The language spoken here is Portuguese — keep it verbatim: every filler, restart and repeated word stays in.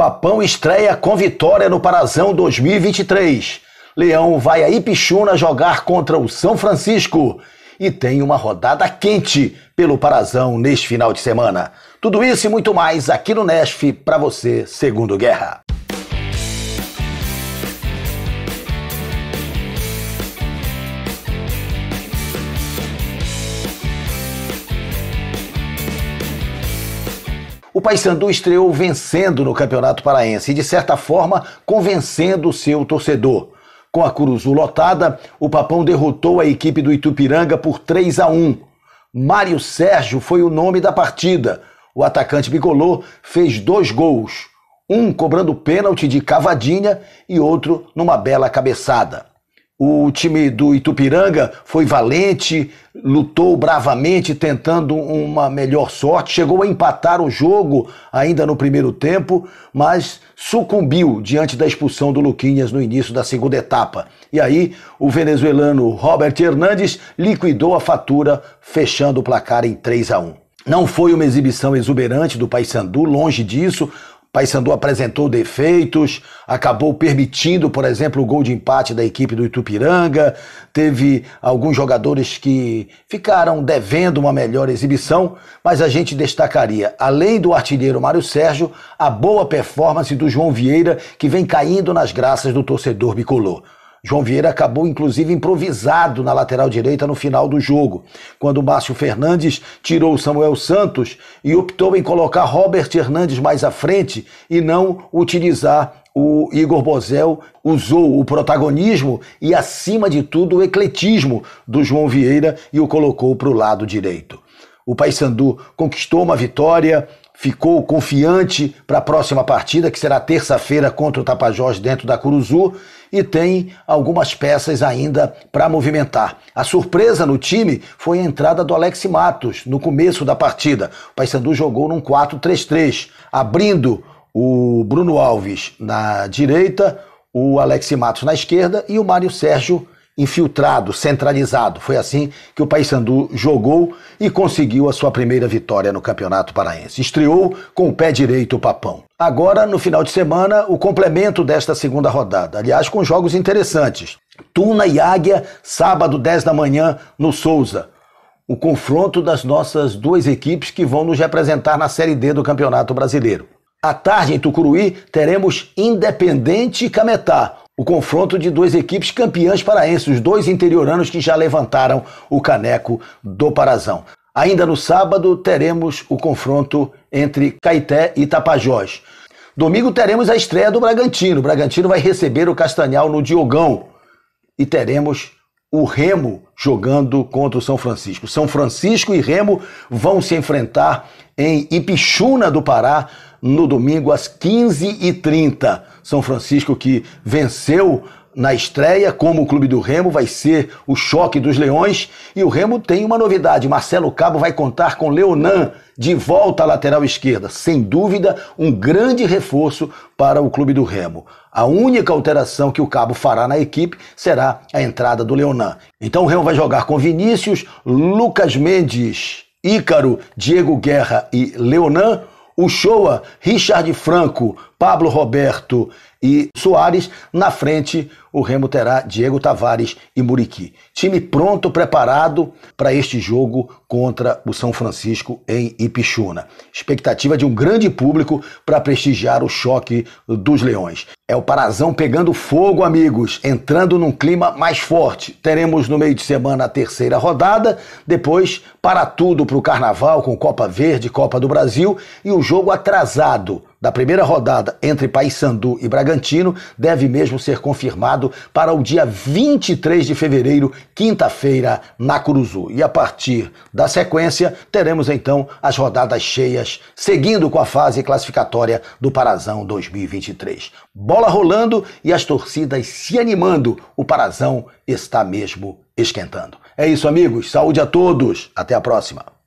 Papão estreia com vitória no Parazão dois mil e vinte e três. Leão vai a Ipixuna jogar contra o São Francisco. E tem uma rodada quente pelo Parazão neste final de semana. Tudo isso e muito mais aqui no N E S F para você, Segundo Guerra. O Paysandu estreou vencendo no Campeonato Paraense e, de certa forma, convencendo seu torcedor. Com a Curuzu lotada, o Papão derrotou a equipe do Itupiranga por três a um. Mário Sérgio foi o nome da partida. O atacante bicolor fez dois gols, um cobrando pênalti de Cavadinha e outro numa bela cabeçada. O time do Itupiranga foi valente, lutou bravamente, tentando uma melhor sorte. Chegou a empatar o jogo ainda no primeiro tempo, mas sucumbiu diante da expulsão do Luquinhas no início da segunda etapa. E aí, o venezuelano Robert Hernández liquidou a fatura, fechando o placar em três a um. Não foi uma exibição exuberante do Paysandu, longe disso. Paysandu apresentou defeitos, acabou permitindo, por exemplo, o gol de empate da equipe do Itupiranga, teve alguns jogadores que ficaram devendo uma melhor exibição, mas a gente destacaria, além do artilheiro Mário Sérgio, a boa performance do João Vieira, que vem caindo nas graças do torcedor bicolor. João Vieira acabou, inclusive, improvisado na lateral direita no final do jogo, quando Márcio Fernandes tirou Samuel Santos e optou em colocar Robert Hernández mais à frente e não utilizar o Igor Bozel. Usou o protagonismo e, acima de tudo, o ecletismo do João Vieira e o colocou para o lado direito. O Paysandu conquistou uma vitória, ficou confiante para a próxima partida, que será terça-feira contra o Tapajós dentro da Curuzu, e tem algumas peças ainda para movimentar. A surpresa no time foi a entrada do Alex Matos no começo da partida. O Paysandu jogou num quatro três três, abrindo o Bruno Alves na direita, o Alex Matos na esquerda e o Mário Sérgio infiltrado, centralizado. Foi assim que o Paysandu jogou e conseguiu a sua primeira vitória no Campeonato Paraense. Estreou com o pé direito o Papão. Agora, no final de semana, o complemento desta segunda rodada, aliás, com jogos interessantes. Tuna e Águia, sábado, dez da manhã, no Souza. O confronto das nossas duas equipes que vão nos representar na Série D do Campeonato Brasileiro. À tarde, em Tucuruí, teremos Independente e Cametá. O confronto de duas equipes campeãs paraenses, os dois interioranos que já levantaram o caneco do Parazão. Ainda no sábado teremos o confronto entre Caeté e Tapajós. Domingo teremos a estreia do Bragantino. O Bragantino vai receber o Castanhal no Diogão. E teremos o Remo jogando contra o São Francisco. São Francisco e Remo vão se enfrentar em Ipixuna do Pará no domingo às quinze e trinta. São Francisco, que venceu na estreia, como o Clube do Remo, vai ser o choque dos leões. E o Remo tem uma novidade: Marcelo Cabo vai contar com Leonan de volta à lateral esquerda. Sem dúvida, um grande reforço para o Clube do Remo. A única alteração que o Cabo fará na equipe será a entrada do Leonan. Então o Remo vai jogar com Vinícius, Lucas Mendes, Ícaro, Diego Guerra e Leonan. O Shoa, Richard Franco, Pablo Roberto e Soares. Na frente, o Remo terá Diego Tavares e Muriqui. Time pronto, preparado para este jogo contra o São Francisco em Ipixuna. Expectativa de um grande público para prestigiar o choque dos leões. É o Parazão pegando fogo, amigos, entrando num clima mais forte. Teremos no meio de semana a terceira rodada, depois para tudo para o Carnaval, com Copa Verde, Copa do Brasil, e o jogo atrasado da primeira rodada entre Paysandu e Bragantino deve mesmo ser confirmado para o dia vinte e três de fevereiro, quinta-feira, na Curuzu. E a partir da sequência, teremos então as rodadas cheias, seguindo com a fase classificatória do Parazão dois mil e vinte e três. Bola rolando e as torcidas se animando. O Parazão está mesmo esquentando. É isso, amigos. Saúde a todos. Até a próxima.